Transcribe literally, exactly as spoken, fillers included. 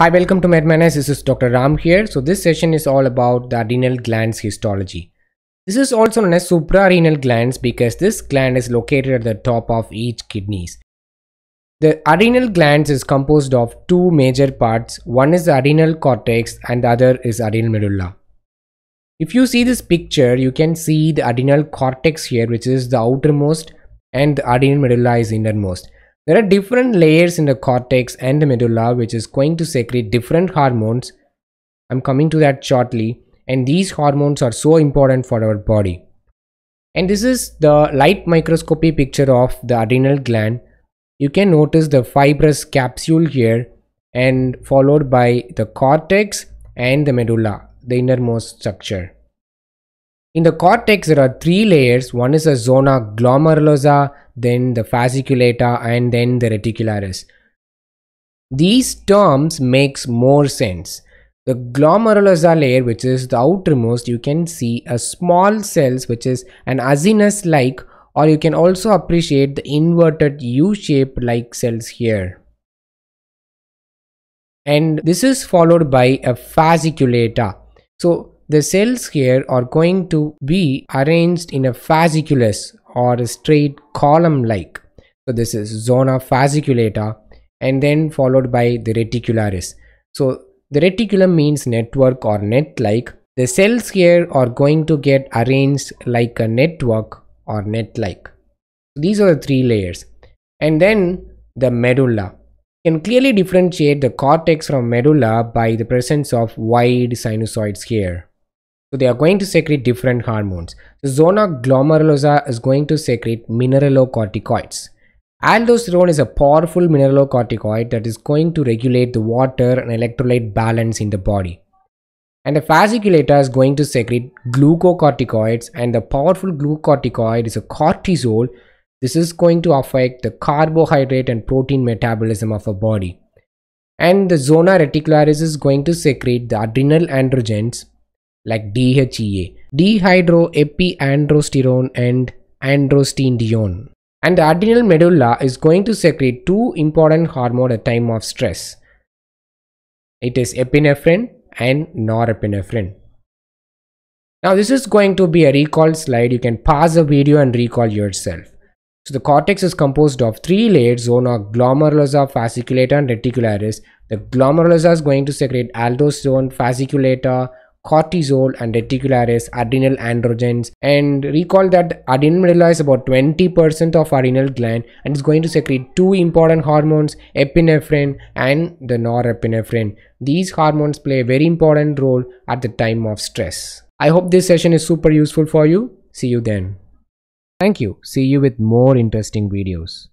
Hi, welcome to Med Madness. This is Doctor Ram here. So this session is all about the adrenal gland's histology. This is also known as suprarenal glands because this gland is located at the top of each kidneys. The adrenal glands is composed of two major parts. One is the adrenal cortex and the other is adrenal medulla. If you see this picture, you can see the adrenal cortex here, which is the outermost, and the adrenal medulla is innermost. There are different layers in the cortex and the medulla which is going to secrete different hormones. I'm coming to that shortly, and these hormones are so important for our body. And this is the light microscopy picture of the adrenal gland. You can notice the fibrous capsule here and followed by the cortex and the medulla, the innermost structure. In the cortex there are three layers. One is the zona glomerulosa, then the fasciculata, and then the reticularis. These terms makes more sense. The glomerulosa layer, which is the outermost, you can see a small cells which is an acinus like, or you can also appreciate the inverted U-shaped like cells here. And this is followed by a fasciculata. So the cells here are going to be arranged in a fasciculus or a straight column like. So this is zona fasciculata and then followed by the reticularis. So the reticulum means network or net like. The cells here are going to get arranged like a network or net like. These are the three layers. And then the medulla. You can clearly differentiate the cortex from medulla by the presence of wide sinusoids here. So they are going to secrete different hormones. The zona glomerulosa is going to secrete mineralocorticoids. Aldosterone is a powerful mineralocorticoid that is going to regulate the water and electrolyte balance in the body. And the fasciculata is going to secrete glucocorticoids, and the powerful glucocorticoid is a cortisol. This is going to affect the carbohydrate and protein metabolism of a body. And the zona reticularis is going to secrete the adrenal androgens like D H E A, dehydroepiandrosterone, and androstenedione. And the adrenal medulla is going to secrete two important hormones at time of stress. It is epinephrine and norepinephrine. Now this is going to be a recall slide. You can pause the video and recall yourself. So the cortex is composed of three layers: zona glomerulosa, fasciculata, and reticularis. The glomerulosa is going to secrete aldosterone, fasciculata, cortisol, and reticularis, adrenal androgens. And recall that adrenal medulla is about twenty percent of adrenal gland, and it's going to secrete two important hormones, epinephrine and the norepinephrine. These hormones play a very important role at the time of stress. I hope this session is super useful for you. See you then. Thank you. See you with more interesting videos.